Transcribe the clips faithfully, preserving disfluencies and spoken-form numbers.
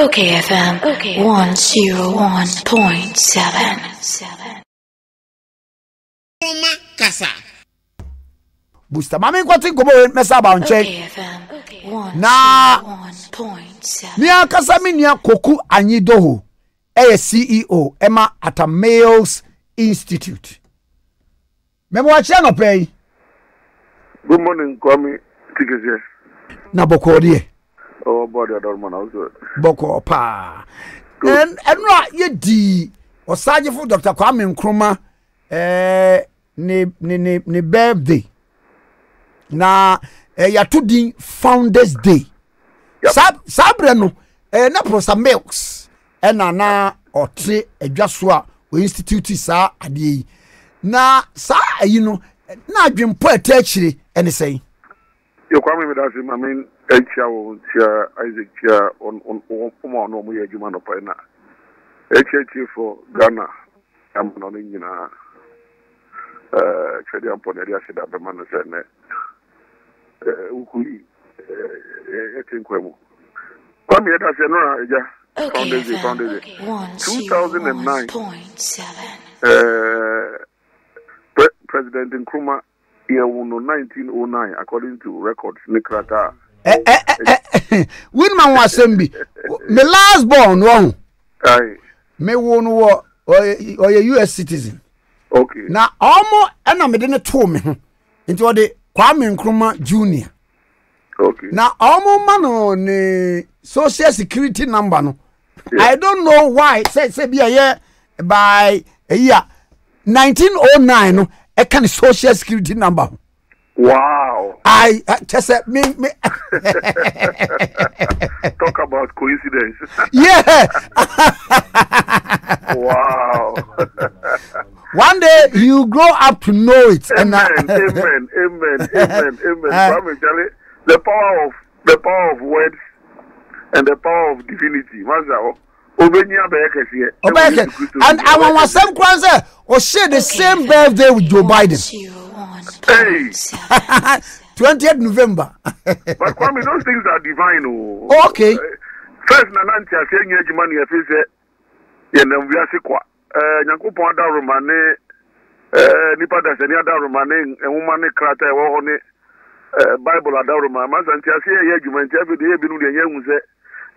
Okay F M, okay. one oh one point seven. Kasa. Busta mami kwati kobo mesa ba nche. Na Nia kasa mi nia koku anyidoho. Eye C E O Emma at Mills Institute. Memo achia no pay. Good morning, Kwame. Tikese. Na boko die. Oh, body adorman also. Boko pa. And and ra ye di osagifu Doctor Kwame Nkrumah eh ne ne ne ne birthday. Na eh yatudi Founders Day. Yep. Sab sabreno eh na Professor Mills eh na na otre adwaso a we institute sa ade na sa ayi no na adwempo atachire ene sey. Yo Kwame me da se mamen Echa wo tia Isaac tia on on on on no moye juma no paina. Echa tia for Ghana am no nyina. Eh chedi am poneri ase da be man se ne. Eh ukuli eh etinkwemu. Kwame eda se no eja. Founders Day, Founders Day. two thousand nine. Eh Pre President Nkrumah year nineteen oh nine according to records Nikrata. Eh eh eh win man wasembi me last born won ai me won wo or U S citizen. Okay na omo ena me de ne to me nti o de Kwame Nkrumah Junior. Okay na omo man on ne social security number no yeah. I don't know why say say be here by a year nineteen oh nine no e can social security number. Wow! I uh, just uh, me me. Talk about coincidence. Yeah. Wow. One day you grow up to know it. Amen. And, uh, amen. Amen. Amen. Amen. Uh, the power of the power of words and the power of divinity. And I want some Kwanzaa or share the same birthday with Joe Biden. Hey. twentieth November. But Kwame, those things are divine. Oh, oh okay. Uh, first, Nanantia saying, "Yes, man, yes, yes." And then we are sick. Eh, nyangu ponda romane. Eh, nipada senia da romane. Eh, umane krata eh wone. Eh, Bible ada romane. Man, Nanantia saying, "Yes, man, yes." Every day, binu diye unse.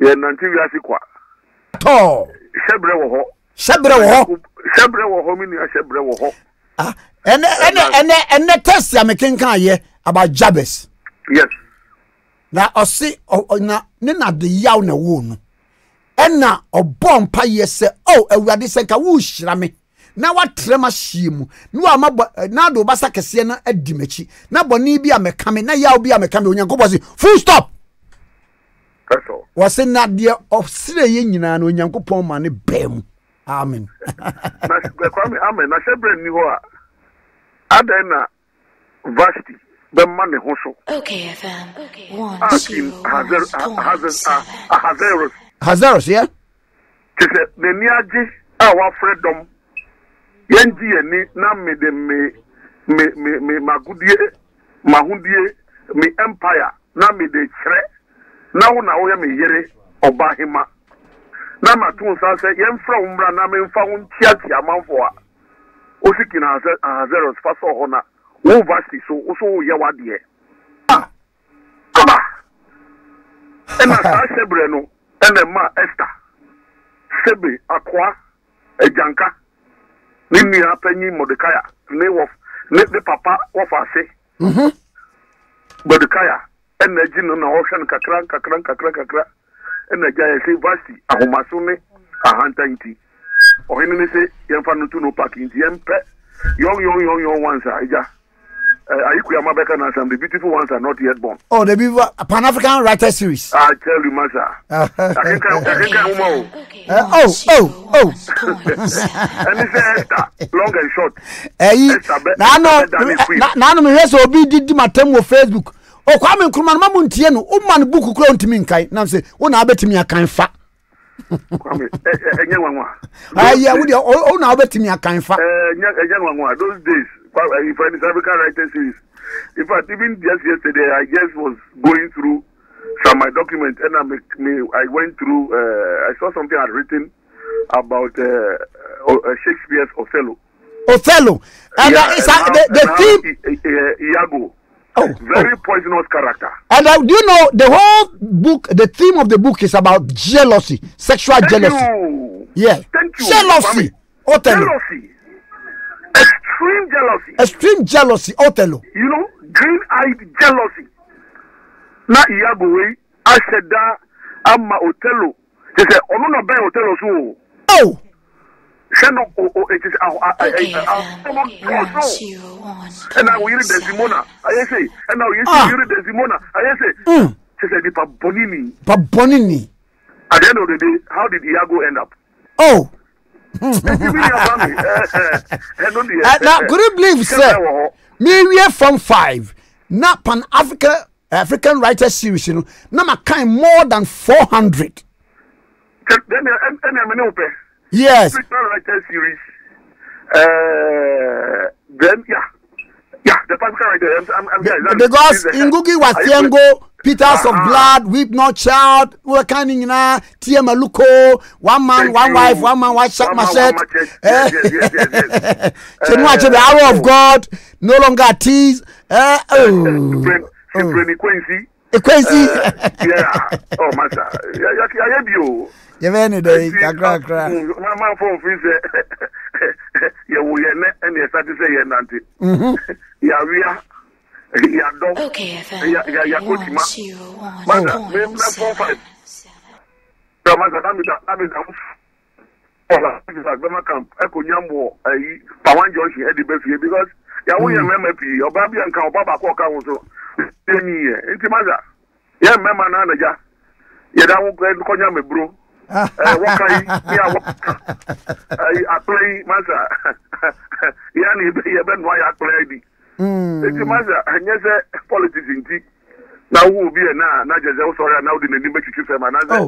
Eh, Nanantia we are sick. To. Shebre woho. Shebre woho. Shebre woho mini a shebre woho. Ah. And and and and the test I'm making here about Jabez. Yes. Now I see. Oh, now now the young one. And now a bomb pie say, oh, we are this like a whoosh. Rame. Now what trema shimu? No, I'm a now do basa kesi na edimechi. Now boni bi ame kame. Now yau bi ame kame. Onyango basi. Full stop. That's all. Was in that dear of sire yinina no onyango pomane bem. Amen. Amen. Na shebre ni hoa. Adena Vasti, the money also. Okay, F M. Okay. One, two, Hazaros. Hazaros, yeah? She said, the Niaji, our freedom, Yenji, and Nami, the me, me, me, me, Magudie, Mahundie, me empire, Nami, the Shre, now, now, me, Yere, Obahima. Namatun, I said, Yen from Ranam found Chiatia Manfoa. Osikin Hazaros Faso Hona, O Vasti, so also Yawadie. Ah, Abba, and I Sebreno, and a ma Esther Sebi Aqua, a Janka, Nimia Penny Mordecai, name of the Papa of Ase, Mordecai, and the Jin on the ocean, Kakran, Kakran, Kakran, Kakran, and the Jay Vasti, Ahomasune, Ahantanti. Or him say, "Young no packing. Young, young, young, young ones are. I equal the beautiful ones are not yet born." Oh, the beautiful Pan African writer series. I tell you, master. I can more. Oh, oh, oh. And he said, long and short. Eh, na no, na no. Me hear so be did my time with Facebook. Oh, Kwame Nkrumah mamu ntieno. O man book kura ntimi nkai. Na say, "O na abetimi akan fa." Kwame, enye nwanwa. Aya, we dey o na obetimi akanfa. Eh, enye nwanwa. Those days, if I African writer series. In fact, even just yesterday I just was going through some my documents, and I make me. I went through. Uh, I saw something I had written about uh, uh, Shakespeare's Othello. Othello, and yeah, uh, it's and a, the, the theme. I, I, I, Iago. Oh, very oh. poisonous character. And uh, do you know the whole book? The theme of the book is about jealousy, sexual Thank jealousy. You. Yeah, Thank you, jealousy. Kwame. Othello. Jealousy. Extreme jealousy. Extreme jealousy. Othello. You know, green-eyed jealousy. Na Iago, I said that I'm my Othello. They said, "Oh no, no, Othello so." Oh. And I will read the Simona. I say, and now you read the Simona. I say, she said, Pabonini. Pabonini. At the end of the day, how did Iago end up? Oh. Now, could you believe, sir? Me, we are from five. Now, Pan Africa, African Writers Series, you know, now my kind more than four hundred. Yes. Writers series. Uh, then yeah, yeah. The African writers. I'm, I'm, yeah, Be, because Ngũgĩ wa Thiong'o, Peters uh -huh. of Blood, Weep Not Child, Working in a T M Aluko, One Man, Thank One you. Wife, One Man, One Shack, Machet. Yes, yes, yes, yes. yes. uh, the Arrow of God, No Longer Tease. Uh, oh. Quincy. Quincy. Quincy. Yeah. Oh, master. I have you. Yeveni dey kakra kakra. My man from France say, "You will hear me and you start to say you nanti." Mhm. Ya wia, ya dog. Okay, fine. Ya ya ya kotima. Man, me na from France. So man, that me that me that. Ola, this agreement camp. I could nyambo. I pawan Johnson head the best because ya won ya meme pi. Oba bi anka oba ba ko ka won so. Teni e. Intimaza. Ya meme na na ja. Ya da won ko nyame bro. Uh, what I, yeah, what, I, I play, master. Yeah, you even why I play it. It's master. And yes, politics in tea. Now who will be a na? Now just sorry. Now the name is Chief Manager. Oh,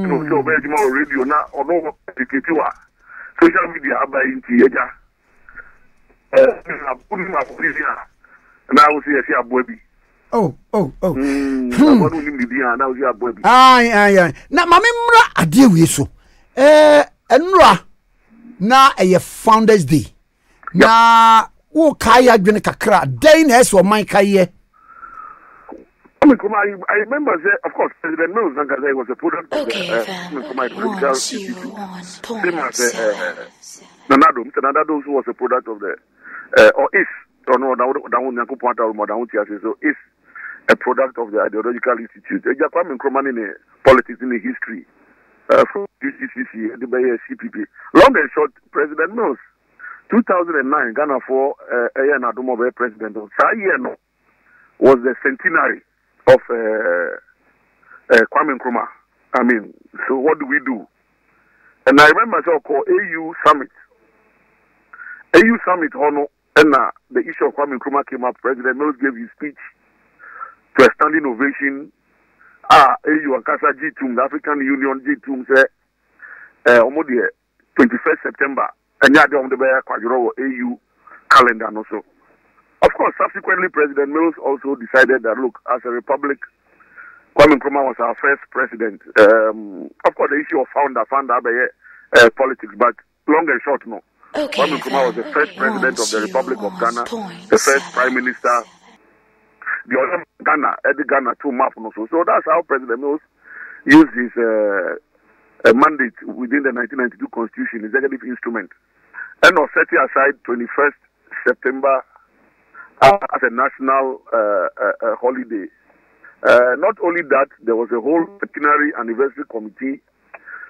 no, so very more radio now. Or no, social media by in tea. Yeah, I'm putting my position. Now we see a see a baby. Oh, oh, oh. Aye, aye, aye. Now, Mammy Mra, I deal with so. Eh, Enra. Now, a Founders Day. Now, who Kaya Grenakakra, Dane S or my Kaye? I remember that, of course, President Mills, and I was a product of the Nanado, Nanado, who was a product of the, or is, or no, down Nakupata or Madame Tiasis, so is. A product of the ideological institute. They Kwame Nkrumah in the politics in the history uh, from U G C C, the C P P. Long and short, President Mills, two thousand nine, Ghana for A and Adumo were president. That year no was the centenary of uh, uh, Kwame Nkrumah. I mean, so what do we do? And I remember myself called A U Summit. A U Summit, honor, and uh, the issue of Kwame Nkrumah came up. President Mills gave his speech. To a standing ovation, ah, you and Kasa G Tum, the African Union G Tum say, eh, omodie, twenty-first September, and yada on the Bayer Kwajuro A U calendar and also. Of course, subsequently, President Mills also decided that, look, as a republic, Kwame Nkrumah was our first president. Um, of course, the issue of founder, founder, uh, politics, but long and short, no. Okay, Kwame Nkrumah was the first president of the Republic of Ghana, the first prime minister. The other Ghana, Eddie Ghana, two maps also. So that's how President Mills used his uh, uh, mandate within the nineteen ninety-two Constitution, executive instrument, and was setting aside twenty-first September uh, as a national uh, uh, holiday. Uh, not only that, there was a whole centenary anniversary committee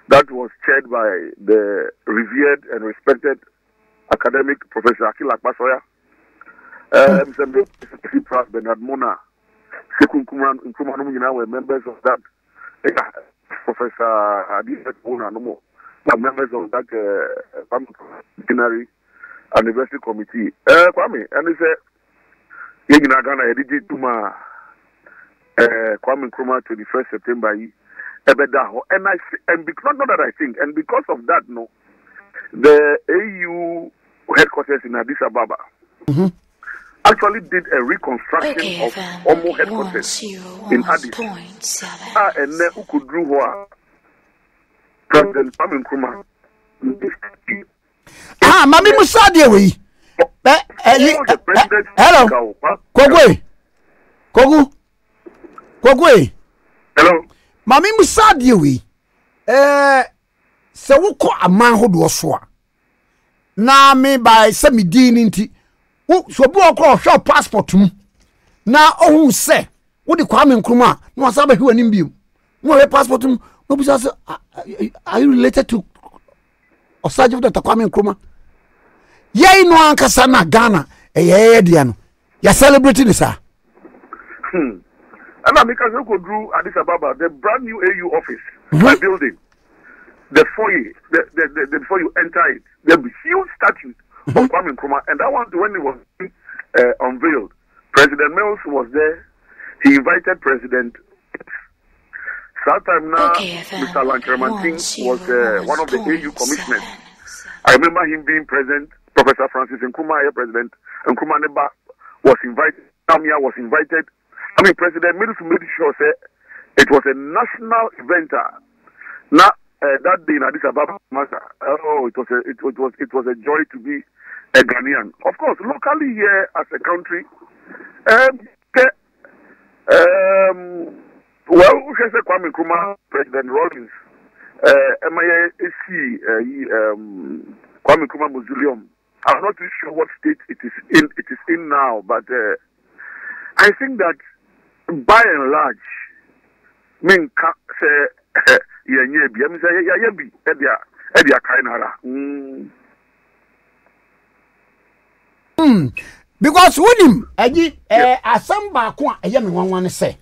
that was chaired by the revered and respected academic Professor Achimota. Um, Bernard Mona, Sekou Nkrumah were members of that. Professor Adisa Mona, no more. Were members of that disciplinary uh, anniversary committee. Uh, Kwame, and he said, "Yegi Nagana edit to my Kwame Nkrumah twenty-first September. And I and because not that I think, and because of that, no, the A U headquarters in Addis Ababa." Mm-hmm. actually did a reconstruction of O M O headquarters in Addis. Ah, and then who could do what? President Kwame Nkrumah. Ah, Mami Musadi, we. Hello. Kogwe. Kogu. Kogwe. Hello. Mami Musadi, we. Eh, se wuko amanho duoswa. Na me by semidini nti. So buoko show passport mu. Na oh se wo de Kwame Nkrumah no asabe hwe anim biu. Wo he passport mu no bi say are you related to Osaje Doctor Kwame Nkrumah? Yei no ankasa na Ghana eye ye de no. Ya celebrity ni sir. Hmm. Ana me ka go go Addis Ababa the brand new A U office mm-hmm. building. The foyer the the, the the before you enter it there be huge statue of mm-hmm. Kwame Nkrumah, and that one when it was uh, unveiled, President Mills was there. He invited President. That time now, okay, Mister Lankramanting was uh, one of the A U commissioners. I remember him being present. Professor Francis Nkrumah, President Nkrumah Neba was invited. Samia was invited. I mean, President Mills made sure say it was a national event. Now. Uh, that day in Addis Ababa, oh, it was a, it, it was, it was a joy to be a Ghanaian. Of course, locally here as a country, um, um well, we can say Kwame Nkrumah, President Rawlings, uh, M I A C, uh, um, Kwame Nkrumah Mausoleum. I'm not too sure what state it is in. It is in now, but uh, I think that by and large, mean say. Yeah, yeah, yeah, yeah, yeah, yeah, yeah, yeah, yeah, yeah, because when him, I did a samba, a young one, say,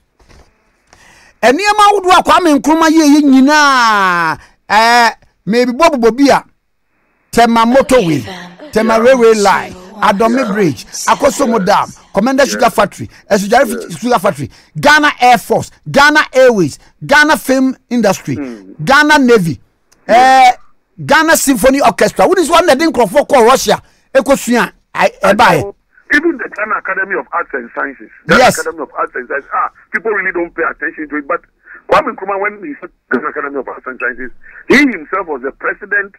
and near my wood walk, I mean, Nkrumah, you know, eh, maybe Bob Bobia, Tema motorway, Tema railway line, Adome Bridge, Akosomo Dam, Commander Sugar Factory, Sugar Factory, Ghana Air Force, Ghana Airways, Ghana Film Industry, mm. Ghana Navy, yeah. uh, Ghana Symphony Orchestra. What is one that didn't call Russia? Ecosia, I, I buy. Even the Ghana Academy of Arts and Sciences. Ghana yes. Academy of Arts and Sciences. Ah, people really don't pay attention to it. But Kwame Nkrumah, when he said Ghana Academy of Arts and Sciences, he himself was the president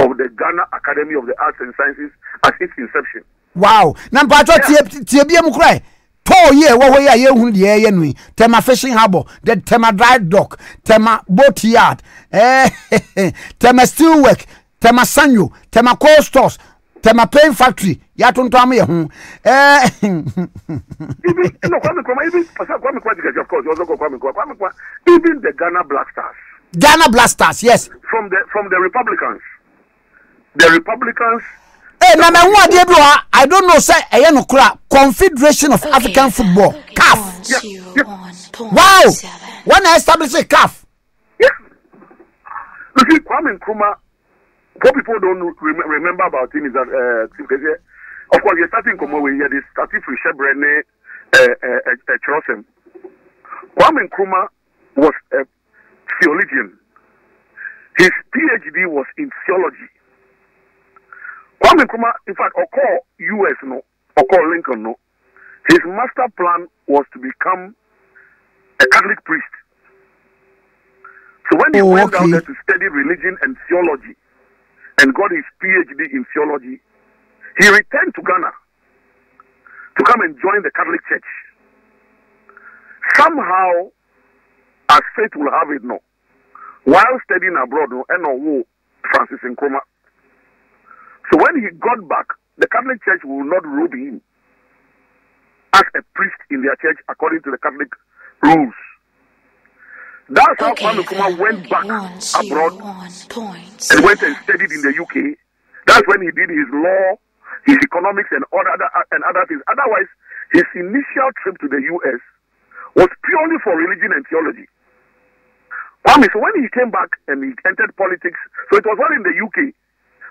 of the Ghana Academy of the Arts and Sciences at its inception. Wow. Now, but what T B M cry? Two years, what we are here, we Tema fishing harbor, the Tema dry dock, Tema boat yard, eh, Tema steelwork, Tema sanyo, Tema coal stores, Tema paint factory. You don't tell me, hmm. Eh, even no Kwame Nkrumah, even Kwame Nkrumah, of course, also Kwame Nkrumah, even the Ghana Black Stars. Ghana Black Stars, yes. From the from the Republicans, the Republicans. Hey, na I don't know, sir. I am Okra Confederation of okay, African Football, okay. C A F. Yeah, yeah. Wow, when I established a C A F. Yeah. You see, Kwame Nkrumah. What people don't rem remember about him is that, uh, of course, you're starting Komo. We had starting from Shebrene, Chorosem. Kwame Nkrumah was a theologian. His P H D was in theology. Kwame Nkrumah, in fact, Okor U S no, Okor Lincoln no. His master plan was to become a Catholic priest. So when he oh, went okay. down there to study religion and theology, and got his P H D in theology, he returned to Ghana to come and join the Catholic Church. Somehow, as fate will have it no, while studying abroad no, and no, Francis Nkrumah. So when he got back, the Catholic Church will not robe him as a priest in their church according to the Catholic rules. That's how Kwame Nkrumah went back abroad and went and studied in the U K. That's when he did his law, his economics, and all other and other things. Otherwise, his initial trip to the U S was purely for religion and theology. Kwame, so when he came back and he entered politics, so it was all in the U K.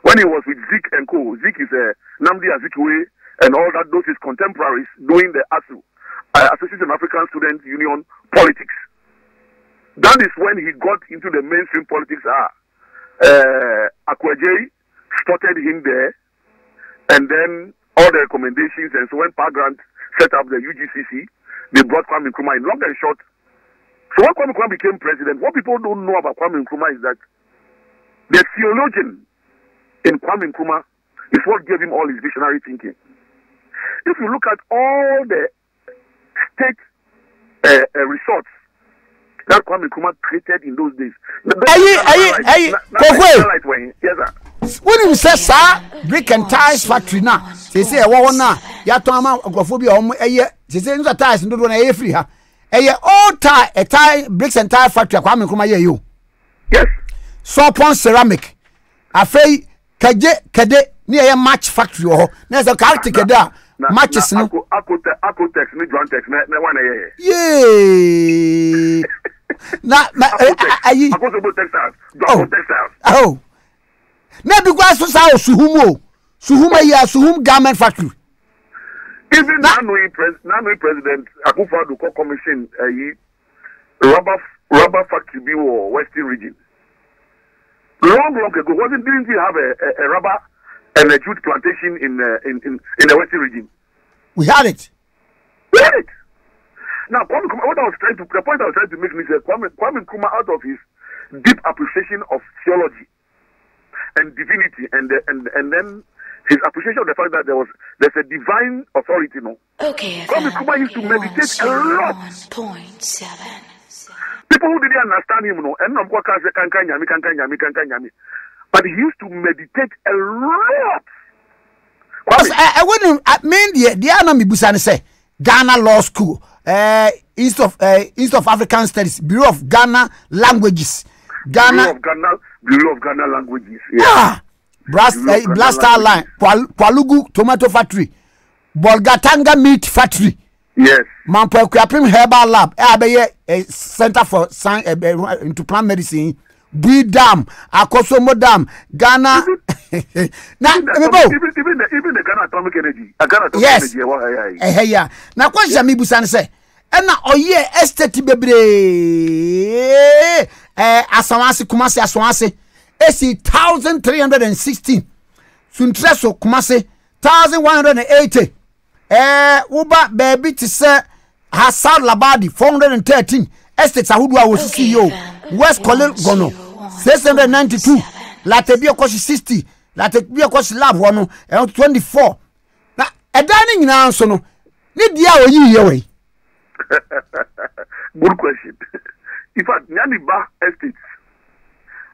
When he was with Zik and Co. Zik is a uh, Nnamdi Azikiwe and all that, those his contemporaries doing the A S U, uh, Association of African Students' Union politics. That is when he got into the mainstream politics. Ah, uh, Akwaje spotted him there, and then all the recommendations. And so when Park Grant set up the U G C C, they brought Kwame Nkrumah in, long and short. So when Kwame Nkrumah became president, what people don't know about Kwame Nkrumah is that the theologian in Kwame Nkrumah is what gave him all his visionary thinking. If you look at all the state uh, uh, resorts that Kwame Nkrumah created in those days, are you, are you, are you, Kwame? Yes, sir. When you say, sir, brick and ties factory now, they say, "What now? You have to have agoraphobia." They say, "No ties, no one is free." Ha, eh, all tie, a tie, bricks and tie factory. Kwame Nkrumah, yeah, you. Yes. Soapon ceramic. I say, "Kade, kade." Near a match factory, or there's a car ticket there. Matches, no, I could text me, drone text me, no one. Yay, not my textiles. Oh, not because of Sao Suhumo, Suhumaya, Suhum garment factory. Even Nanui President Akufo-Addo commission a rubber rubber factory or Western region. Long, long ago, wasn't didn't we have a rubber and a jute plantation in, uh, in in in the Western region? We had it. We had it. Now, Kwame Nkrumah, what I was trying to, the point I was trying to make is that Kwame, Kwame Nkrumah, out of his deep appreciation of theology and divinity, and uh, and and then his appreciation of the fact that there was there's a divine authority, no? Okay. Kwame Nkrumah used to meditate a lot. one point seven. People who didn't understand him, no, and but he used to meditate a lot. Because I, I wouldn't I mean the the anami busani say Ghana Law School, uh, East of uh, East of African Studies, Bureau of Ghana Languages, Ghana Bureau of Ghana, Bureau of Ghana Languages. Yeah. Ah, Brass, uh, Blaster Line, Palugu Tomato Factory, Bolgatanga Meat Factory. Yes. Mampo Kwapim Herbal Lab. Abeye a Center for Science into Plant Medicine. Bui Dam, Akosomo Dam, Ghana. Even, now, even, atomic, even, even, the, even the Ghana Atomic Energy. A Ghana Atomic yes. Energy. Yes. Eh, yeah. Now, what is Jami Busan say? And now, oh yeah, estate bebre. Eh, Asawasi Kumasi Asawasi. Esi thousand three hundred and sixteen. Suntreso Kumasi thousand one hundred and eighty. Eh, Uba baby to say Hassan Labadi four hundred and thirteen. Estate Sahudwa was C E O. West Colin Gono six hundred ninety-two. Latebia Koshi sixty. Latebia Koshi Lab one and twenty-four. Now, a dining now, so no. Need the hour you your way. Good question. In fact, Nyaniba estates.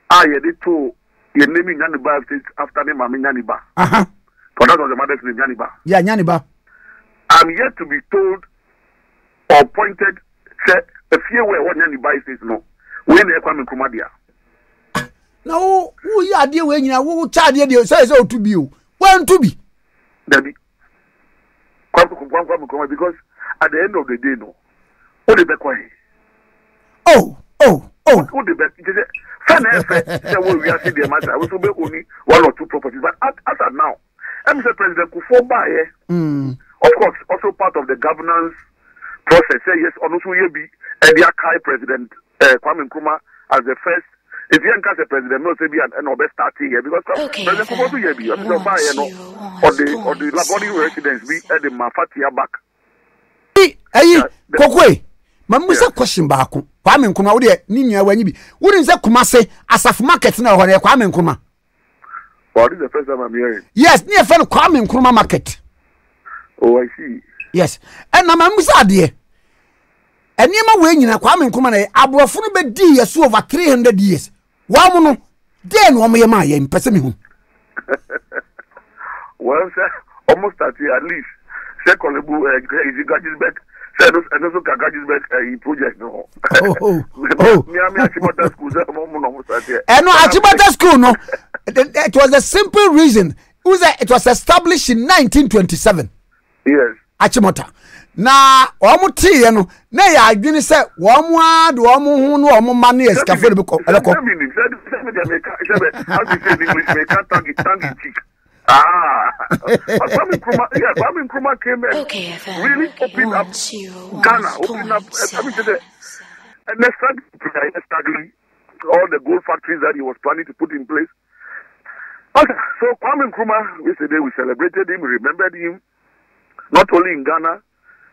I had it to your naming Nyaniba estates after the Mami Nyaniba. Uh huh. For that was the mother's name, Nyaniba. Yeah, Nyaniba. I'm yet to be told or pointed that if you were what Nyaniba estates, no. When they come in Kumadia. No, who you are dear when you are who child you says oh to be you. When to be? Debbie. Because at the end of the day, no. Oh, the back way. Oh, oh, oh. Oh, the back. Finally, we are seeing the matter. I will be only one or two properties. But as at now, Mister President Akufo-Addo, of course, also part of the governance process. Yes, and also you be and the Akai president. Uh, Kwame Nkrumah as the first. If you can't say President Mills, maybe an obvious starting here because okay, President Akufo-Addo here be. I'm not buying no. Or the or the Labori residents be at the Mafatia back. Hey, hey, Kokwe. Mamusa question back. Kwame Nkrumah, what the Nini when you be? What is that Kumase Asaf Market now? What is Kwame Nkrumah? Well, this is the first time I'm hearing. Yes, near fellow Kwame Nkrumah Market. Oh, I see. Yes, and Mamusa dear. And you know, when you are coming, come on, I brought for a dear so over three hundred years. One more, then one may my in Pessimum. Well, sir, almost at least. Second, you got his back, said, and also got his back a project. No, oh, oh, Miami Achimota school, almost at here. And no, Achimota school, no, it was a simple reason. It was established in nineteen twenty-seven. Yes, Achimota. Na omu tie no na ya adwini se omu adu omu hu no omu mane eskafo de ko eleko ah Kwame Nkrumah, yeah, Kwame Nkrumah came and okay, really opened up Ghana, opened up everything, and they started all the gold factories that he was planning to put in place. Okay, so Kwame Nkrumah, yesterday we celebrated him, remembered him, not only in Ghana.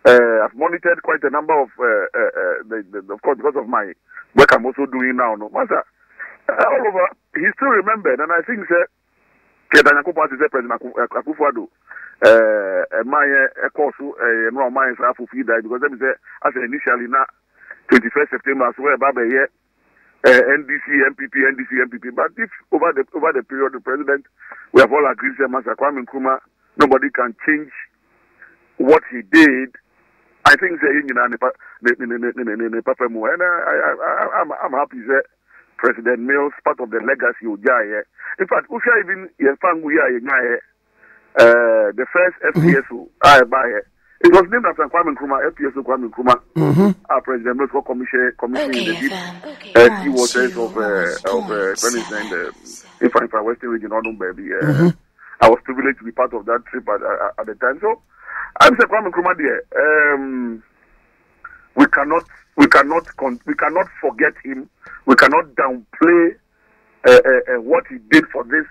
Uh, I've monitored quite a number of, uh, uh, uh, the, the, of course, because of my work I'm also doing now. No matter, uh, all over, he's still remembered, and I think that President Akufo-Addo, my course, no, my died because let me say, as initially now, twenty-first September, so where Baba here, N D C, M P P, N D C, M P P. But if over the over the period, the president, we have all agreed that Master Kwame Nkrumah, nobody can change what he did. I think they, you know, and I, I'm, I'm happy that President Mills, part of the legacy of Jaya. In fact, Usha even uh the first F P S O I buy it. It was named after Kwame Nkrumah, F P S O Kwame Nkrumah. Mm-hmm. Our President Mills was commissioning commissioning okay, the deep okay, uh, right, waters of uh, of uh, Queensland, uh, infra Western region, Odum baby. Uh, mm-hmm. I was privileged to be part of that trip at at, at the time. So I'm saying, Kwame Nkrumah, dear, um, we cannot, we cannot, con we cannot forget him. We cannot downplay uh, uh, uh, what he did for this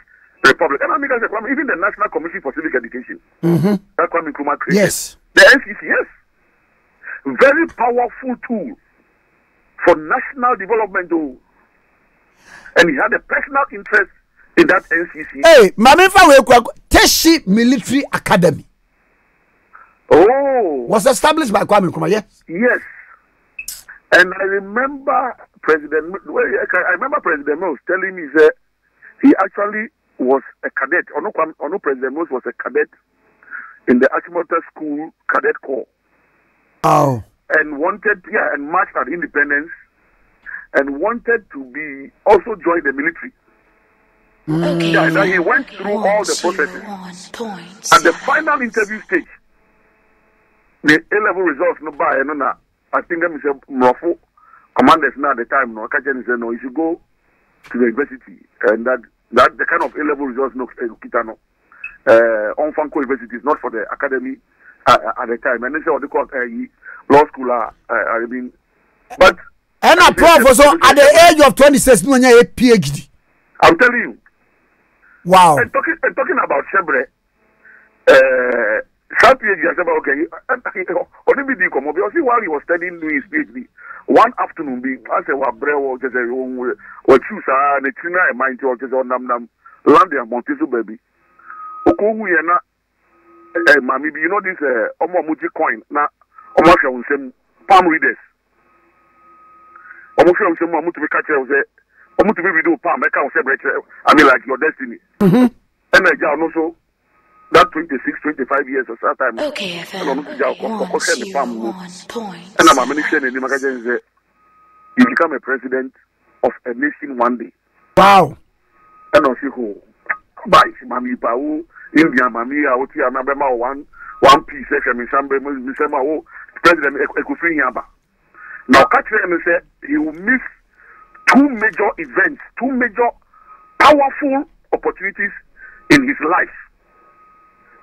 republic. And I mean, Kwame, even the National Commission for Civic Education, mm-hmm. that Kwame Nkrumah created, yes, the N C C, yes, very powerful tool for national development, though. And he had a personal interest in that N C C. Hey, Mamifa, Teshi Military Academy. Oh, was established by Kwame Nkrumah, yes. Yes, and I remember President. Well, I remember President Mills telling me that he actually was a cadet. Or no, or no, President Mills was a cadet in the Achimota School Cadet Corps. Oh, and wanted, yeah, and marched at independence, and wanted to be also join the military. Mm. Okay, yeah, and he went through all the processes. At the final interview stage, the A-level results, no buy, no, no. I think that Mister Mrofo, commanders now at the time, no, I can't say no. You should go to the university, and that that the kind of A-level results, no, Kitano, uh, on Fanko University is not for the academy uh, at the time. And they say what they call uh, law school, uh, I mean, but and a prof also at the age of twenty-six, no, you have a PhD. I'm telling you. Wow. And talking and talking about Shebre, uh. Some PhD, I said, okay, obviously, while he was studying his PhD, one afternoon, I said, well, Brew, just a room, or choose, and it's not a mind, or just on Nam Nam, Landia, Montezu, baby. Oku, you know, this Omomuji coin, now, Omosha, on some palm readers. Omosha, on some Momutu catcher, Omutu, we do palm, I can't separate, I mean, like your destiny. And I also. That twenty-six, twenty-five years or that time. Okay, F M. And I'm a minister in the magazine. You become a president of a nation one day. Wow. And also, who? By Mami Pau, India, Mami, Aotia, Nabema, one, one piece, and Missambe, Missama, President Akufo-Addo. Now, catch him say he will miss two major events, two major powerful opportunities in his life.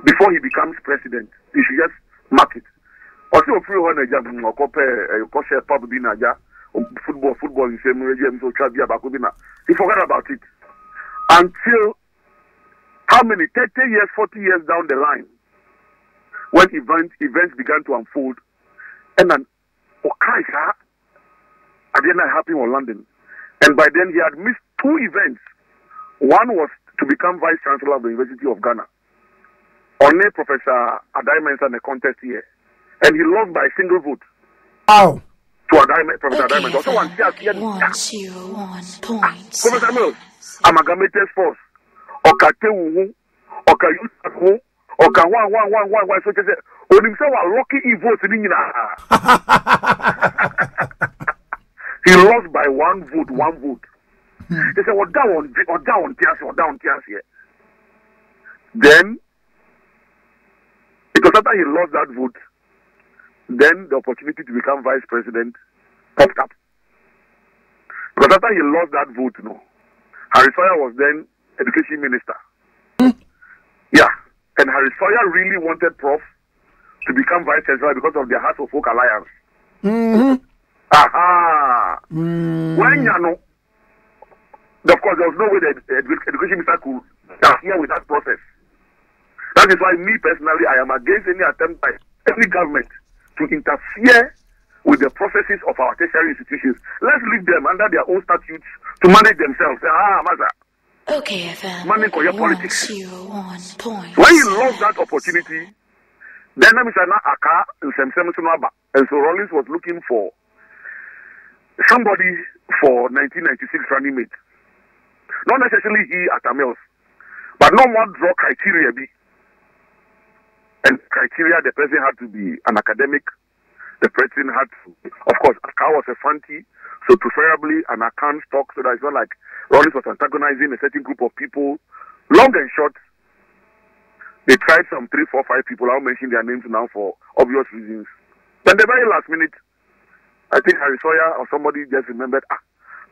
Before he becomes president, he should just mark it. Also, if you want to compare, compare Pablo Binaja, football, football, you say Murray, so Chavia Bakubina. He forgot about it until how many thirty years, forty years down the line, when events events began to unfold, and then Okaisa oh, again happened in London, and by then he had missed two events. One was to become vice chancellor of the University of Ghana. Only Professor Adaimensa in the contest here, and he lost by a single vote. Wow! To Adaimensa, Professor okay, Adaimensa. Also, one here, Professor Mills, amalgamated force. Okate uhu, okayu uhu, okawa one one one one. So just say, Onimsa was lucky he voted in Ghana. He lost by one vote, one vote. They say, "What down, what down, tears, what down, tears here." Then. Because after he lost that vote, then the opportunity to become vice president popped up. Because after he lost that vote, no, Harry Sawyer was then education minister. Mm. Yeah, and Harry Sawyer really wanted Prof to become vice chancellor because of their House of Folk alliance. Mm-hmm. Aha! Mm. When you know, of course, there was no way that the education minister could that here with that process. That is why, me personally, I am against any attempt by any government to interfere with the processes of our tertiary institutions. Let's leave them under their own statutes to manage themselves. Ah, Maza. Okay, F M. Manage your politics. When you lost that opportunity, then Mister Aka and Sem Sem Sunaba, and so Rawlings was looking for somebody for nineteen ninety-six running mate. Not necessarily he at Mills, but no more draw criteria be. And criteria, the president had to be an academic. The president had to, of course, Aka was a fanti, so preferably an Akan stock, so that it's not like Rawlings was antagonizing a certain group of people. Long and short, they tried some three, four, five people. I'll mention their names now for obvious reasons. Then the very last minute, I think Harry Sawyer or somebody just remembered, ah,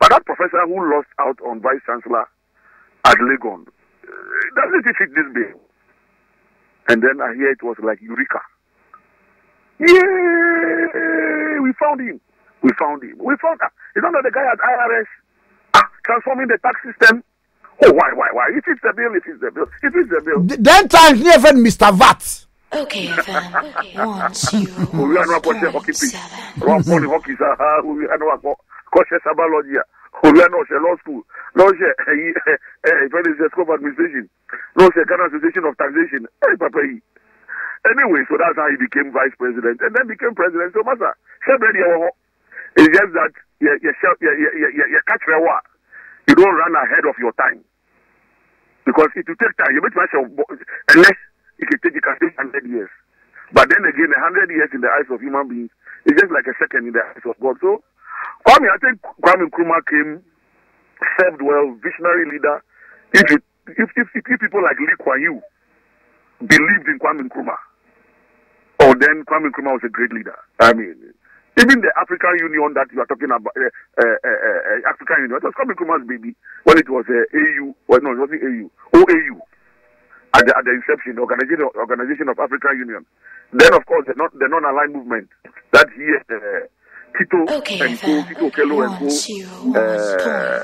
but that professor who lost out on vice chancellor at Legon, doesn't it fit this bill? And then I hear it was like Eureka. Yeah, we found him. We found him. We found him. It's not the guy at I R S ah, transforming the tax system. Oh, why, why, why? It is the bill, it is the bill, it is the bill. Then times near Mister Vat. Okay, F M. Okay. One, two, we are not watching hockey pitch. We are not watching hockey. We are not watching Sabalogia. We are not watching law school. No, sir. If it is the school of administration, no, sir. Ghana Association of Taxation. Anyway, so that's how he became vice president and then became president. So, Master, it's just that you catch a war. You don't run ahead of your time because it will take time. You make much unless it can take, it can take hundred years. But then again, a hundred years in the eyes of human beings is just like a second in the eyes of God. So, Kwame, I think Kwame Nkrumah came, served well, visionary leader. If you, if, if, if people like Lee Kuan Yew believed in Kwame Nkrumah, or oh, then Kwame Nkrumah was a great leader. I mean, even the African Union that you are talking about, uh, uh, uh, African Union, it was Kwame Nkrumah's baby when it was uh, A U, or no, it wasn't A U, O A U. At the, at the inception, organization organization of African Union. Then, of course, the non the non-aligned movement that he Tito uh, okay, and Co, Tito Kello and Co uh,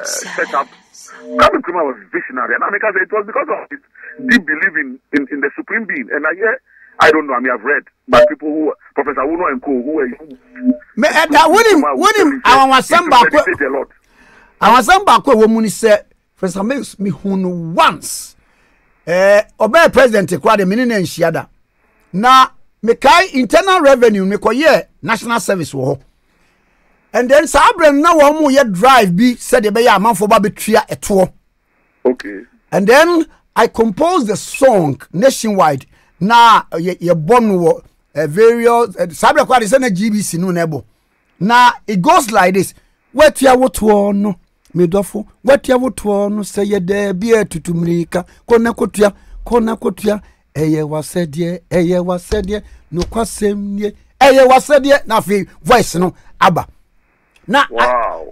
set up. Kwame Nkrumah was visionary, and I mean, it was because of his deep belief in, in, in the supreme being. And I hear, I don't know. I mean, I've read, but people who Professor Wuno and Co, who were and I wouldn't. I was a lot. I was somebody who woman said, Professor Mills, me who once. Eh, Obey President Kwade Minine Nshiada. Na mekai internal revenue mekoye national service wo. And then Sabren na wo mu ye drive bi said e be ya manfo ba betria eto. Okay. And then I composed the song nationwide. Na ye, ye born wo uh, various uh, Sabren Kwade say na G B C no nebo. Na it goes like this. Wetia wotwo no. Midofo what ya wotwo no say ye de bia tutumrika kona kotua kona kotua eye wasedie eye wasedie no kwasemnie eye wasedie na fi voice no aba na wow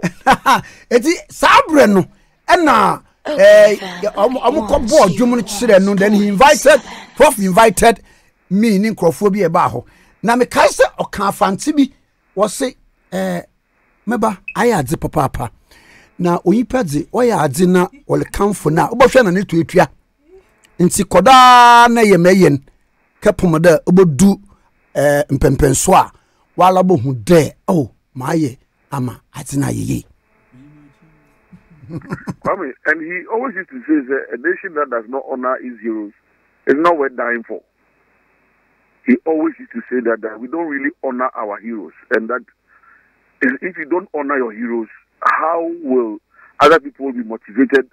eti sabre no ena eh omko bo dwum no chire no then he invited prof invited me ni nkrofo bi e ba ho na me kai se okan fanti bi wo se eh meba ayadze papa papa na oyipadze oya adze na olekamfo na obofhwe na netu etua nti koda na yemeyen kepomda obodu eh mpempenso a wala bo hu de oh maaye ama adze na yeye and he always used to say that a nation that does not honor its heroes is not worth dying for. He always used to say that, that we don't really honor our heroes, and that if you don't honor your heroes, how will other people be motivated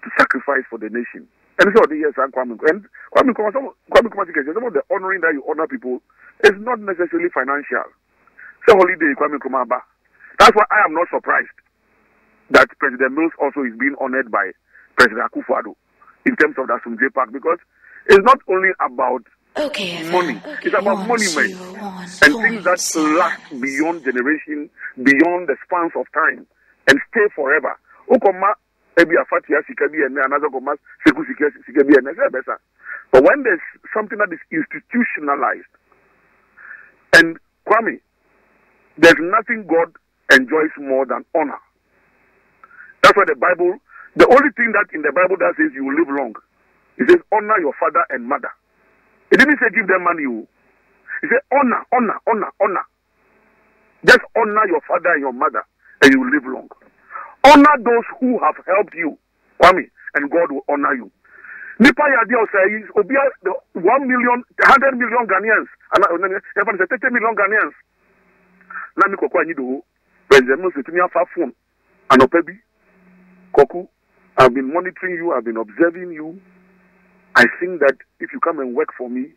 to sacrifice for the nation? And so, yes, and Kwame Nkrumah, some of the honoring that you honor people is not necessarily financial. So, holiday Kwame Nkrumah. That's why I am not surprised that President Mills also is being honored by President Akufo-Addo in terms of the Assumje Park, because it's not only about okay, money, okay, it's about monuments and things that last beyond generation, beyond the spans of time, and stay forever. But when there's something that is institutionalized, and Kwame, there's nothing God enjoys more than honor. That's why the Bible, the only thing that in the Bible that says you will live long He says, honor your father and mother. He didn't say give them money. He said, honor, honor, honor, honor. Just honor your father and your mother, and you will live long. Honor those who have helped you, Kwame, and God will honor you. Nipa Yadio says, one million, hundred million Ghanaians, and thirty million Ghanaians. Let me go and do President Mills with me on phone. And Opebi, Koku, I've been monitoring you, I've been observing you. I think that if you come and work for me,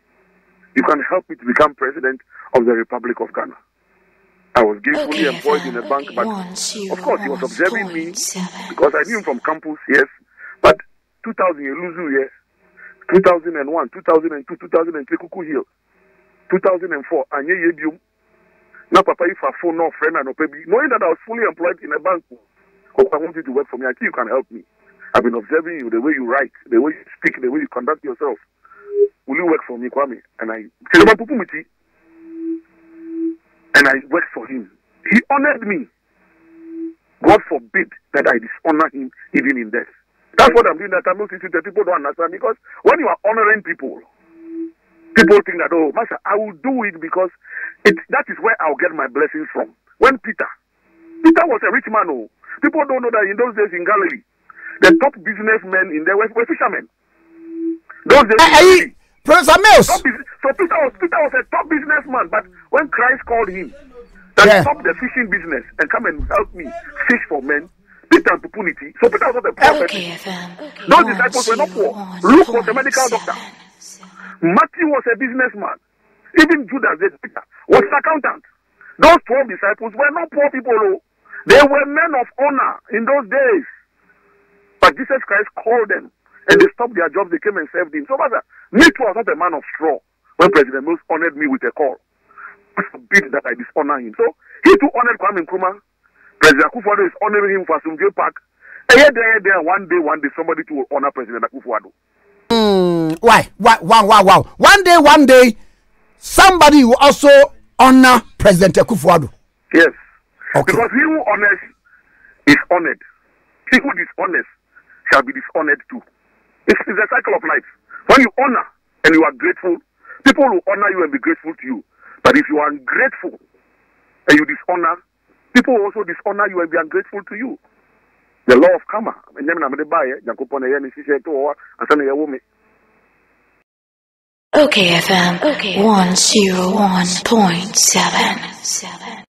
you can help me to become president of the Republic of Ghana. I was gainfully okay, employed in a bank, but of course he was observing me because I knew him from campus, yes. But two thousand, Luzu, yes. two thousand one, two thousand two, two thousand three, Kuku Hill. two thousand four, Anye Yebium. Now, Papa, if I phone no friend and Opebi, knowing that I was fully employed in a bank, oh, I want you to work for me. I think you can help me. I've been observing you, the way you write, the way you speak, the way you conduct yourself. Will you work for me, Kwame? And I, and I worked for him. He honored me. God forbid that I dishonor him even in death. That's what I'm doing. That I'm looking to the people don't understand, because when you are honoring people, people think that, oh, Master, I will do it because it, that is where I'll get my blessings from. When Peter, Peter was a rich man. Oh, people don't know that in those days in Galilee, the top businessmen in there were, were fishermen. Those days, hey, hey, Professor Mills. So Peter was, Peter was a top businessman, but when Christ called him, that yeah. stop the fishing business and come and help me fish for men, Peter and Pupunity. So Peter was not a prophet. Okay, okay. Those disciples were not poor. Luke was a medical seven, doctor. Seven. Matthew was a businessman. Even Judas, Peter, was an accountant. Those twelve disciples were not poor people. Though. They were men of honor in those days. But Jesus Christ called them, and they stopped their jobs. They came and served him. So, Father, me too, I was not a man of straw when President Mills honored me with a call. I forbid that I dishonor him. So, he too honored Kwame Nkrumah. President Akufo-Addo is honoring him for Assumje Park. And here, there, there, one day, one day, somebody too will honor President Akufo-Addo. Mm, why? Why? Wow, wow, wow. One day, one day, somebody will also honor President Akufo-Addo. Yes. Okay. Because he who honors is honored. He who dishonors shall be dishonored too. It's, it's a cycle of life. When you honor and you are grateful, people will honor you and be grateful to you. But if you are ungrateful and you dishonor, people will also dishonor you and be ungrateful to you. The law of karma. Okay F M, okay. one oh one point seven.